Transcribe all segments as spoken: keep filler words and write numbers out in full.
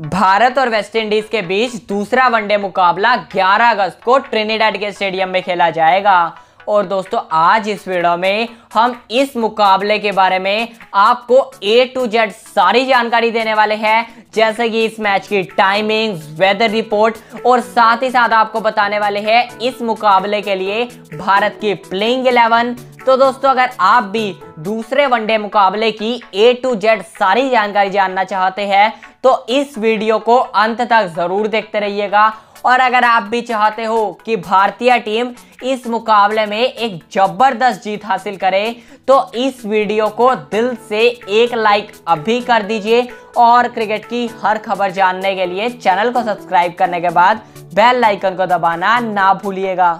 भारत और वेस्टइंडीज के बीच दूसरा वनडे मुकाबला ग्यारह अगस्त को ट्रिनिडाड के स्टेडियम में खेला जाएगा। और दोस्तों आज इस वीडियो में हम इस मुकाबले के बारे में आपको ए टू जेड सारी जानकारी देने वाले हैं, जैसे कि इस मैच की टाइमिंग, वेदर रिपोर्ट और साथ ही साथ आपको बताने वाले हैं इस मुकाबले के लिए भारत की प्लेइंग इलेवन। तो दोस्तों अगर आप भी दूसरे वनडे मुकाबले की ए टू जेड सारी जानकारी जानना चाहते हैं तो इस वीडियो को अंत तक जरूर देखते रहिएगा। और अगर आप भी चाहते हो कि भारतीय टीम इस मुकाबले में एक जबरदस्त जीत हासिल करे तो इस वीडियो को दिल से एक लाइक अभी कर दीजिए और क्रिकेट की हर खबर जानने के लिए चैनल को सब्सक्राइब करने के बाद बेल आइकन को दबाना ना भूलिएगा।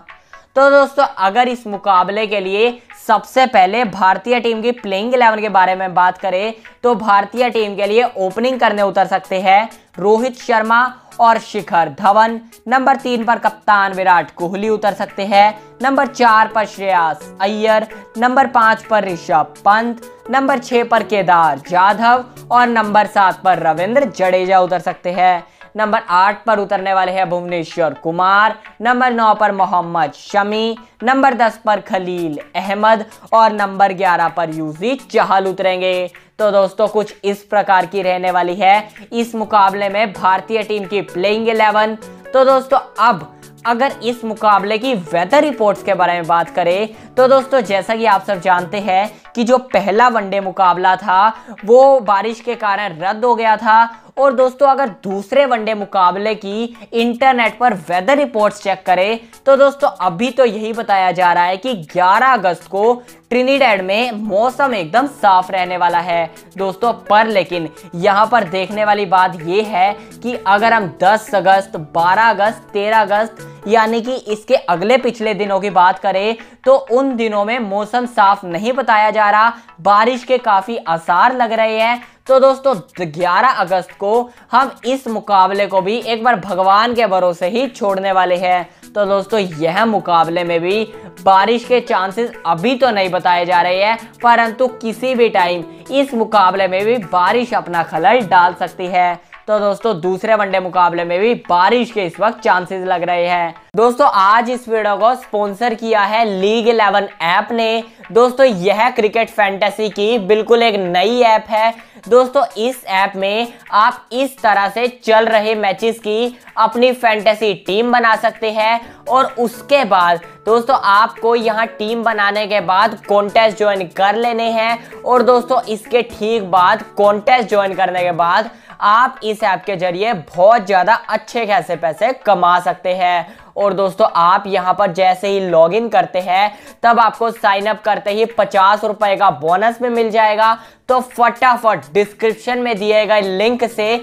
तो दोस्तों अगर इस मुकाबले के लिए सबसे पहले भारतीय टीम की प्लेइंग इलेवन के बारे में बात करें तो भारतीय टीम के लिए ओपनिंग करने उतर सकते हैं रोहित शर्मा और शिखर धवन। नंबर तीन पर कप्तान विराट कोहली उतर सकते हैं। नंबर चार पर श्रेयस अय्यर, नंबर पाँच पर ऋषभ पंत, नंबर छः पर केदार जाधव और नंबर सात पर रविंद्र जडेजा उतर सकते हैं। नंबर आठ पर उतरने वाले हैं भुवनेश्वर कुमार, नंबर नौ पर मोहम्मद शमी, नंबर दस पर खलील अहमद और नंबर ग्यारह पर युजवेंद्र चहल उतरेंगे। तो दोस्तों कुछ इस प्रकार की रहने वाली है इस मुकाबले में भारतीय टीम की प्लेइंग इलेवन। तो दोस्तों अब अगर इस मुकाबले की वेदर रिपोर्ट्स के बारे में बात करें तो दोस्तों जैसा कि आप सब जानते हैं कि जो पहला वनडे मुकाबला था वो बारिश के कारण रद्द हो गया था। और दोस्तों अगर दूसरे वनडे मुकाबले की इंटरनेट पर वेदर रिपोर्ट्स चेक करें तो दोस्तों अभी तो यही बताया जा रहा है कि ग्यारह अगस्त को ट्रिनिडाड में मौसम एकदम साफ रहने वाला है दोस्तों। पर लेकिन यहाँ पर देखने वाली बात यह है कि अगर हम दस अगस्त, बारह अगस्त, तेरह अगस्त यानी कि इसके अगले पिछले दिनों की बात करें तो उन दिनों में मौसम साफ नहीं बताया जा रहा, बारिश के काफ़ी आसार लग रहे हैं। तो दोस्तों ग्यारह अगस्त को हम इस मुकाबले को भी एक बार भगवान के भरोसे ही छोड़ने वाले हैं। तो दोस्तों यह मुकाबले में भी बारिश के चांसेस अभी तो नहीं बताए जा रहे हैं, परंतु किसी भी टाइम इस मुकाबले में भी बारिश अपना खलल डाल सकती है। तो दोस्तों दूसरे वनडे मुकाबले में भी बारिश के इस वक्त चांसेस लग रहे हैं। दोस्तों आज इस वीडियो को स्पॉन्सर किया है लीग इलेवन ऐप ने। दोस्तों यह क्रिकेट फैंटेसी की बिल्कुल एक नई ऐप है। दोस्तों इस ऐप में आप इस तरह से चल रहे मैचेस की अपनी फैंटेसी टीम बना सकते हैं और उसके बाद दोस्तों आपको यहाँ टीम बनाने के बाद कॉन्टेस्ट ज्वाइन कर लेने हैं। और दोस्तों इसके ठीक बाद कॉन्टेस्ट ज्वाइन करने के बाद आप इस ऐप के जरिए बहुत ज़्यादा अच्छे खासे पैसे कमा सकते हैं। और दोस्तों आप यहां पर जैसे ही लॉगिन करते हैं तब आपको साइन अप करते ही पचास रुपए का बोनस भी मिल जाएगा। तो फटाफट डिस्क्रिप्शन में दिए गए लिंक से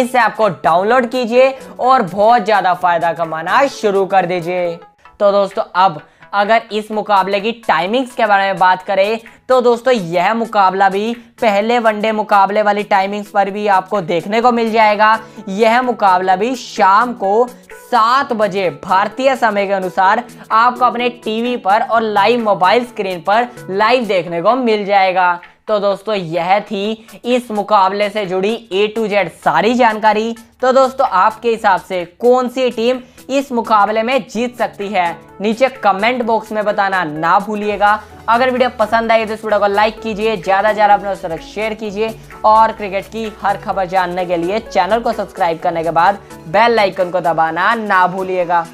इस ऐप को डाउनलोड कीजिए और बहुत ज़्यादा फायदा कमाना शुरू कर दीजिए। तो दोस्तों अब अगर इस मुकाबले की टाइमिंग्स के बारे में बात करें तो दोस्तों यह मुकाबला भी पहले वनडे मुकाबले वाली टाइमिंग्स पर भी आपको देखने को मिल जाएगा। यह मुकाबला भी शाम को सात बजे भारतीय समय के अनुसार आपको अपने टीवी पर और लाइव मोबाइल स्क्रीन पर लाइव देखने को मिल जाएगा। तो दोस्तों यह थी इस मुकाबले से जुड़ी ए टू जेड सारी जानकारी। तो दोस्तों आपके हिसाब से कौन सी टीम इस मुकाबले में जीत सकती है नीचे कमेंट बॉक्स में बताना ना भूलिएगा। अगर वीडियो पसंद आई तो इस वीडियो को लाइक कीजिए, ज़्यादा से ज़्यादा अपने दोस्तों तक शेयर कीजिए और क्रिकेट की हर खबर जानने के लिए चैनल को सब्सक्राइब करने के बाद बेल आइकन को दबाना ना भूलिएगा।